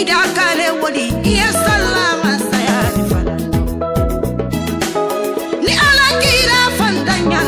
ida kale wodi ya salama sayani fala ni ala kira fandanya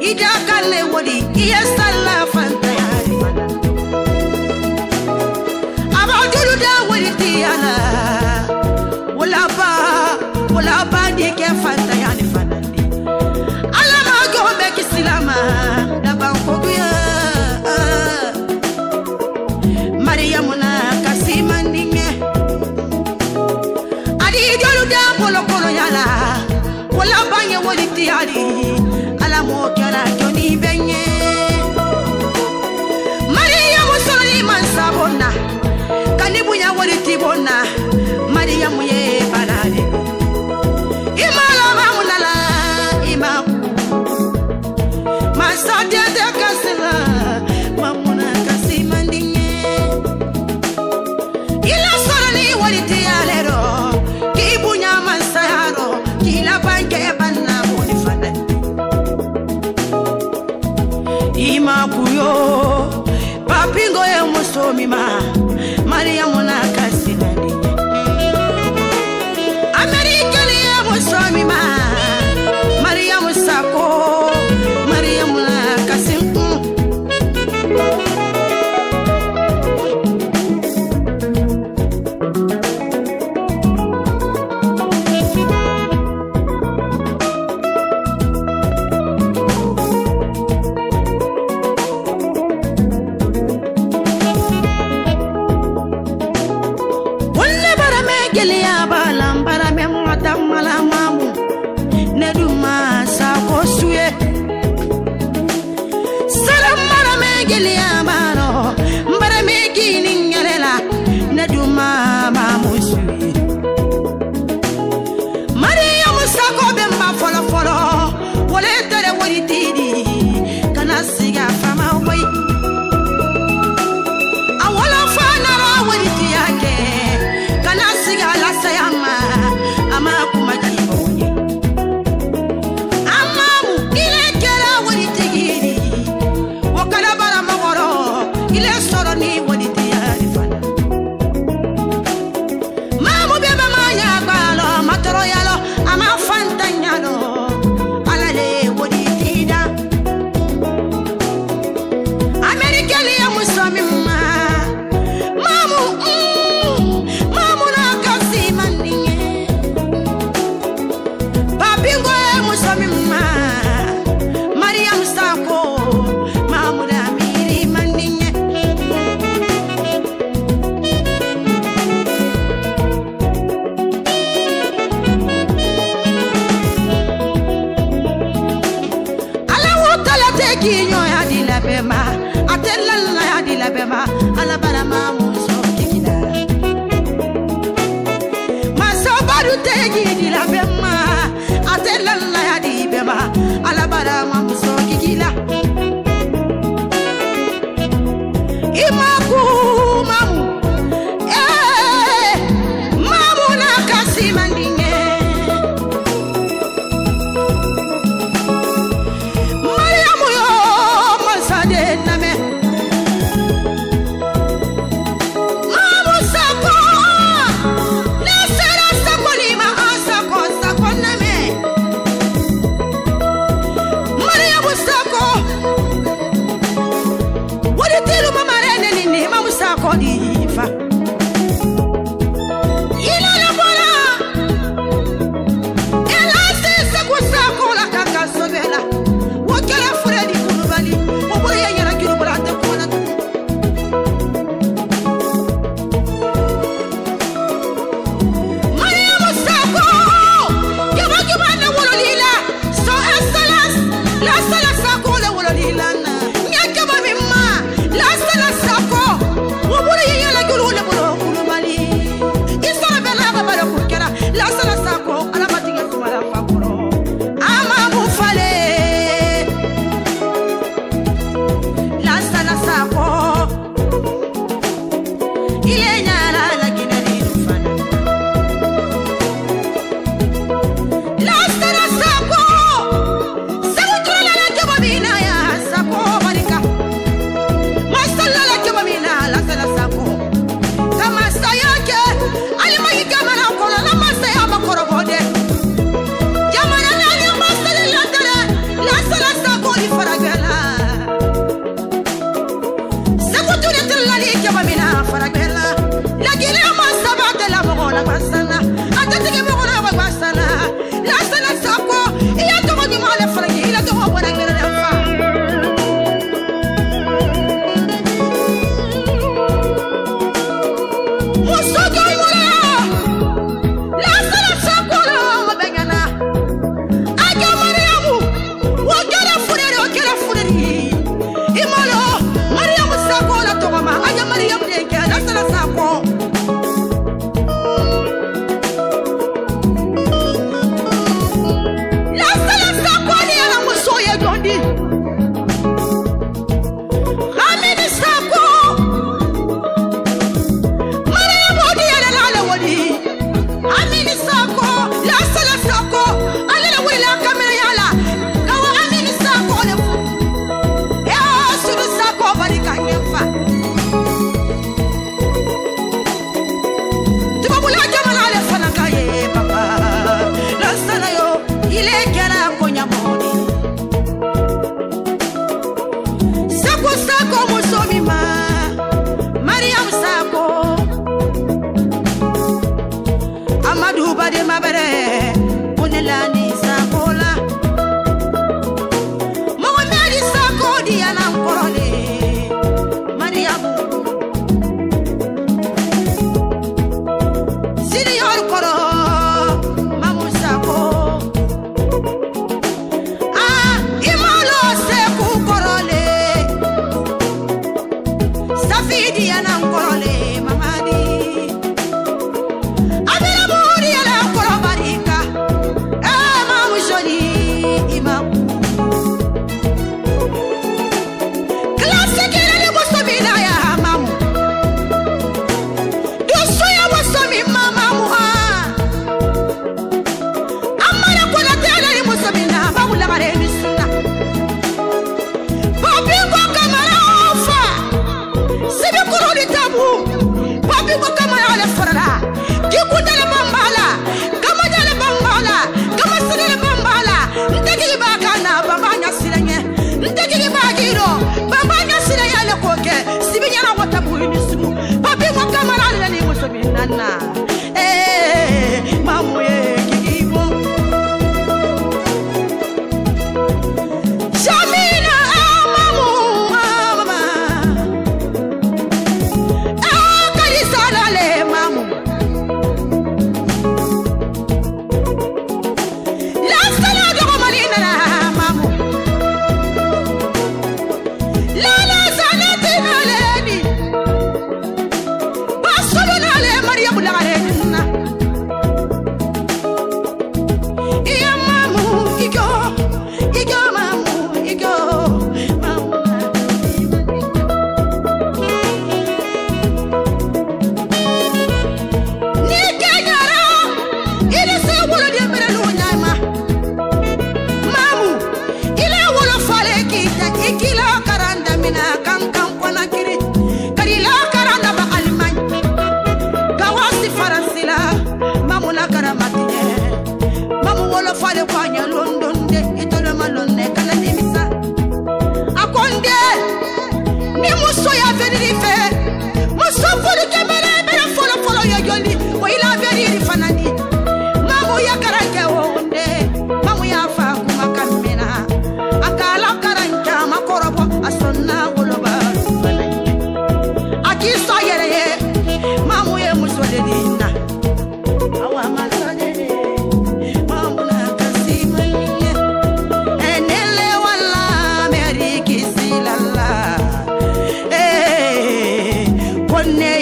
ida kale wodi ya salama fandanya fala abadulu da wodi tiana wala ba de ke fandanya fala ni ala ma go be kislama da ban ko ya Mariame Kassi maninge adi jolu da polo polo yala wala banye woli tiari ala mo kala joni benye Mariame soli man sabona kanibu ya woli tibona Mariame ye balade imala mamunala imaku masade de kasela mamuna Kassi maninge Imakuyo, papingo ya musomi ma, Mariame Kassi nani. Amerika ni ya musomi ma, Mariame sako, Mariame Kassi.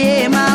Mariema.